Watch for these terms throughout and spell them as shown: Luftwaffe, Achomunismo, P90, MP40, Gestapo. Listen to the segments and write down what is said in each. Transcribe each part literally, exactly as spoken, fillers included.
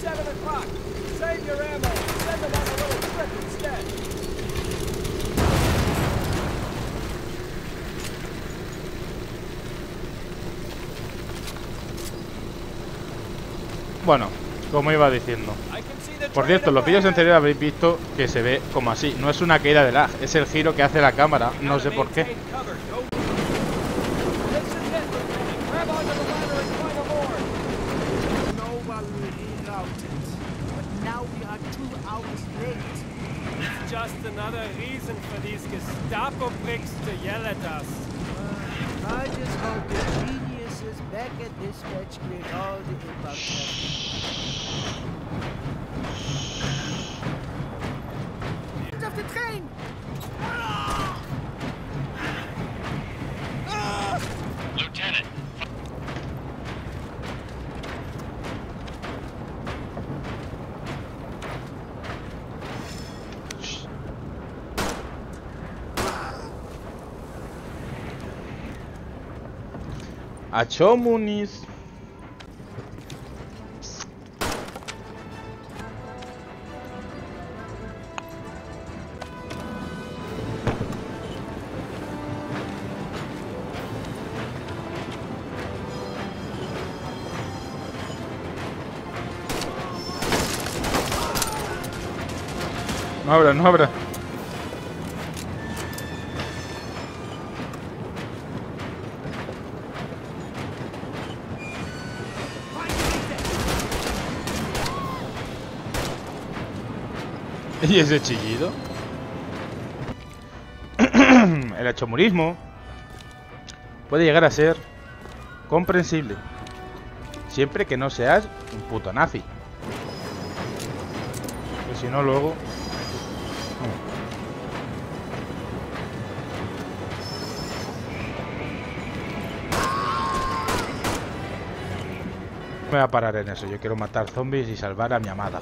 seven o'clock. Save your ammo. Send them on a little trip instead. Bueno, como iba diciendo. Por cierto, los vídeos anteriores habréis visto que se ve como así. No es una caída de lag, es el giro que hace la cámara. No sé por qué. Just another reason for these Gestapo pricks to yell at us. I just hope the genius is back at this match with all the impact. Get off the train! Lieutenant! Achomunis. No habrá, no habrá. ¿Y ese chillido? El achomurismo puede llegar a ser comprensible, siempre que no seas un puto nazi. Porque si no, luego... No me voy a parar en eso, yo quiero matar zombies y salvar a mi amada.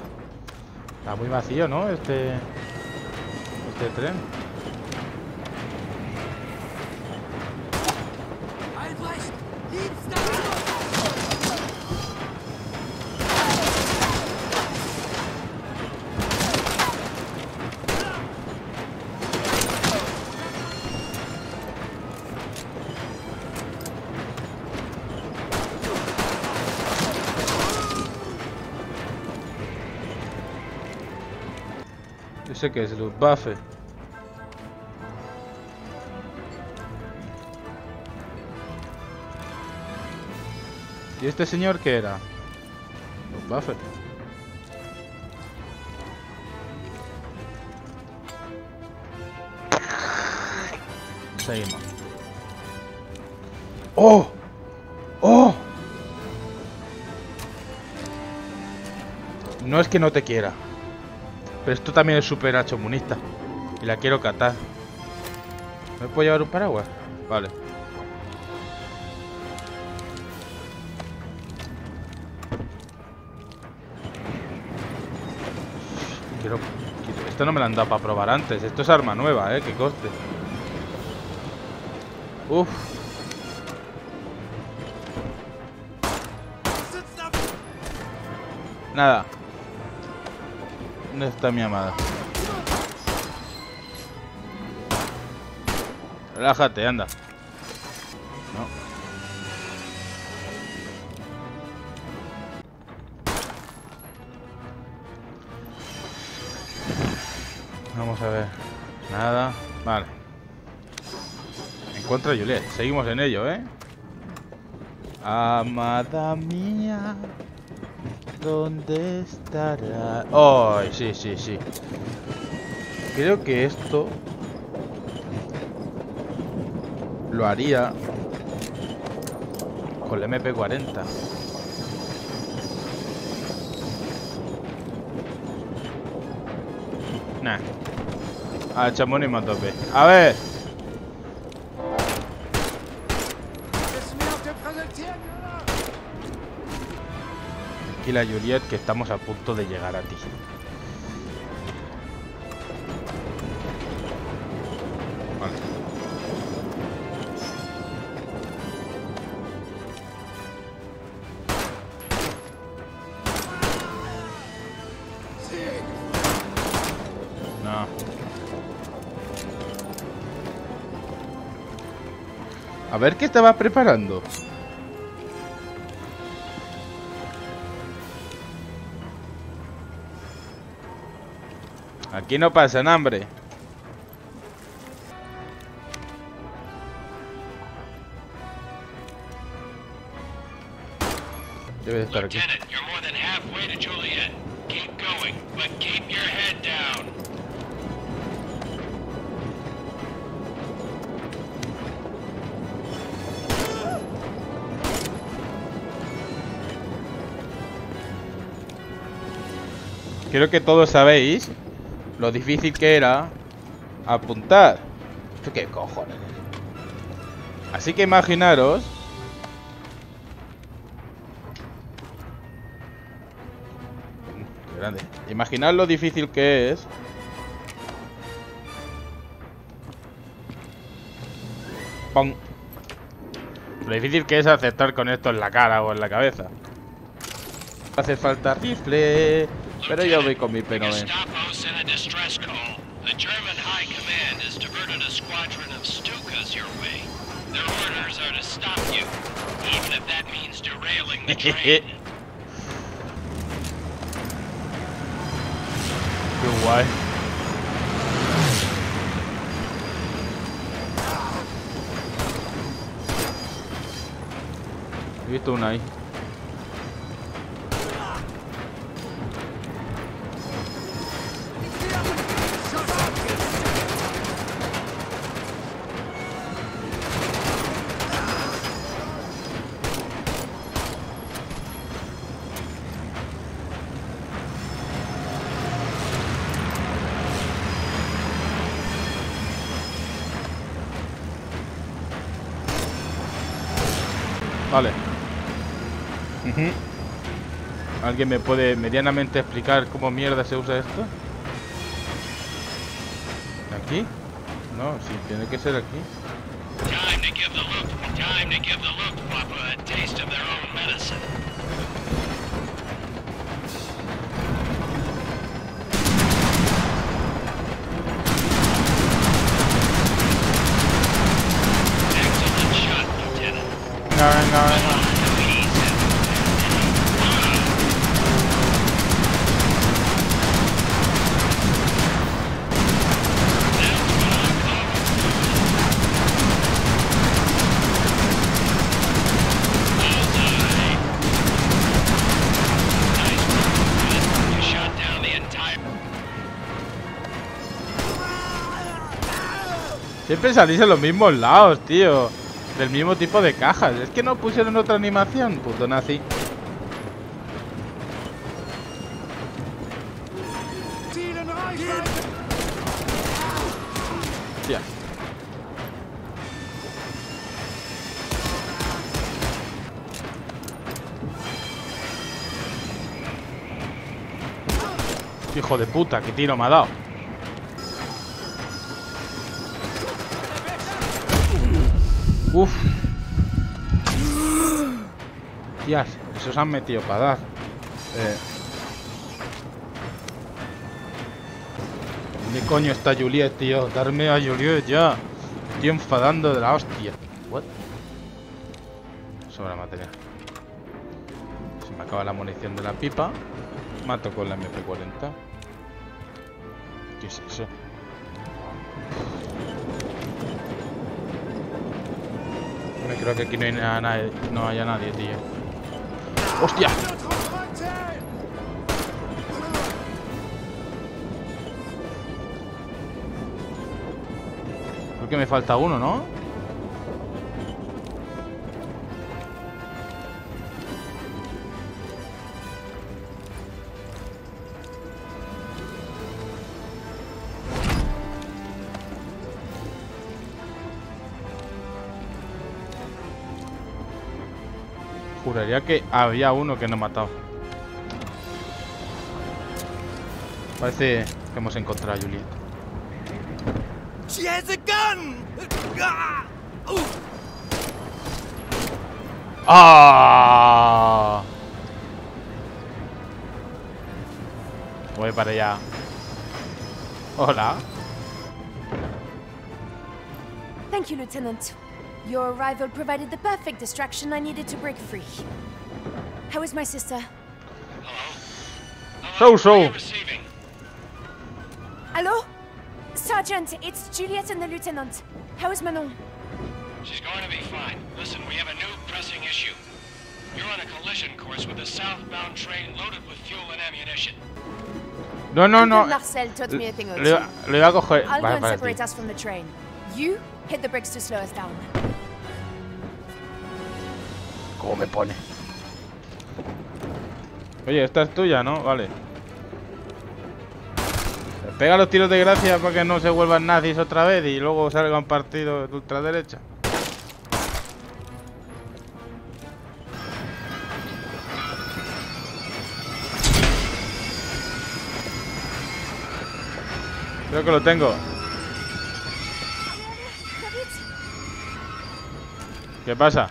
Está muy vacío, ¿no? Este... Este tren. Sé que es el Luftwaffe. ¿Y este señor qué era? Luftwaffe. Seguimos. ¡Oh! ¡Oh! No es que no te quiera. Pero esto también es súper achomunista. Y la quiero catar. ¿Me puedo llevar un paraguas? Vale. Quiero... Esto no me lo han dado para probar antes. Esto es arma nueva, eh. Que coste. Uff. Nada. ¿Dónde está mi amada? Relájate, anda. No. Vamos a ver. Nada. Vale. Encuentra a Juliet. Seguimos en ello, ¿eh? Amada mía. ¿Dónde estará? ¡Oh! Sí, sí, sí. Creo que esto lo haría con el M P cuarenta. Nah. A chamón y más tope. A ver. Y la Juliet, que estamos a punto de llegar a ti. Vale. A ver qué estaba preparando. Aquí no pasan hambre. Debe de estar aquí. Creo que todos sabéis lo difícil que era apuntar. ¿Esto qué cojones? Así que imaginaros. Grande. Imaginad lo difícil que es. ¡Pum! Lo difícil que es aceptar con esto en la cara o en la cabeza. Hace falta rifle. Pero yo voy con mi P noventa. Qué guay. He visto una ahí. Vale. Uh-huh. ¿Alguien me puede medianamente explicar cómo mierda se usa esto? ¿Aquí? No, sí, tiene que ser aquí. No, no, no. Siempre salís a los mismos lados, tío. Del mismo tipo de cajas. Es que no pusieron otra animación, puto nazi. Hostia. Hijo de puta, qué tiro me ha dado. Uff. Tías, esos han metido para dar. Eh. ¿Dónde coño está Juliet, tío? Darme a Juliet ya. Estoy enfadando de la hostia. What? Sobra material. Se me acaba la munición de la pipa. Mato con la M P cuarenta. ¿Qué es eso? Creo que aquí no hay nadie, no haya nadie, tío. ¡Hostia! Creo que me falta uno, ¿no? Juraría que había uno que no he matado. Parece que hemos encontrado a Juliet. She has a gun. ¡Ah! Voy para allá. Hola. Thank you, Lieutenant. Your arrival provided the perfect distraction I needed to break free. How is my sister? Hello? Hello? So, so. Hello? Sergeant, it's Juliet and the Lieutenant. How is Manon? She's going to be fine. Listen, we have a new pressing issue. You're on a collision course with a southbound train loaded with fuel and ammunition. No, no, no. Le, le voy a coger. Vale, vale. Hit the brakes to slow us down. ¿Cómo me pone? Oye, esta es tuya, ¿no? Vale. Pega los tiros de gracia para que no se vuelvan nazis otra vez y luego salga un partido de ultraderecha. Creo que lo tengo. ¿Qué pasa?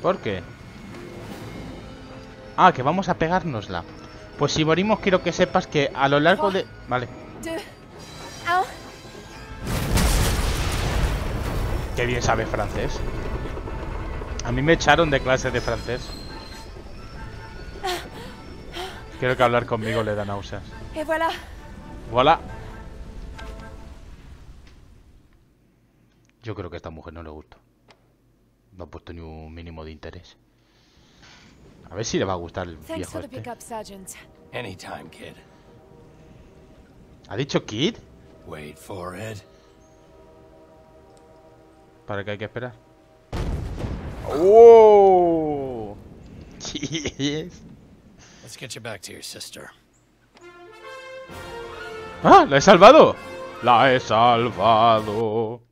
¿Por qué? Ah, que vamos a pegárnosla. Pues si morimos quiero que sepas que a lo largo de... Vale. Qué bien sabe francés. A mí me echaron de clase de francés. Creo que hablar conmigo le da náuseas. Voilà. Yo creo que a esta mujer no le gusta. No ha puesto ni un mínimo de interés. A ver si le va a gustar el viejo este. Anytime, kid. ¿Ha dicho kid? Wait for it. ¿Para qué hay que esperar? ¡Oh! Yes. Let's get you back to your sister. ¡Ah! ¡La he salvado! ¡La he salvado!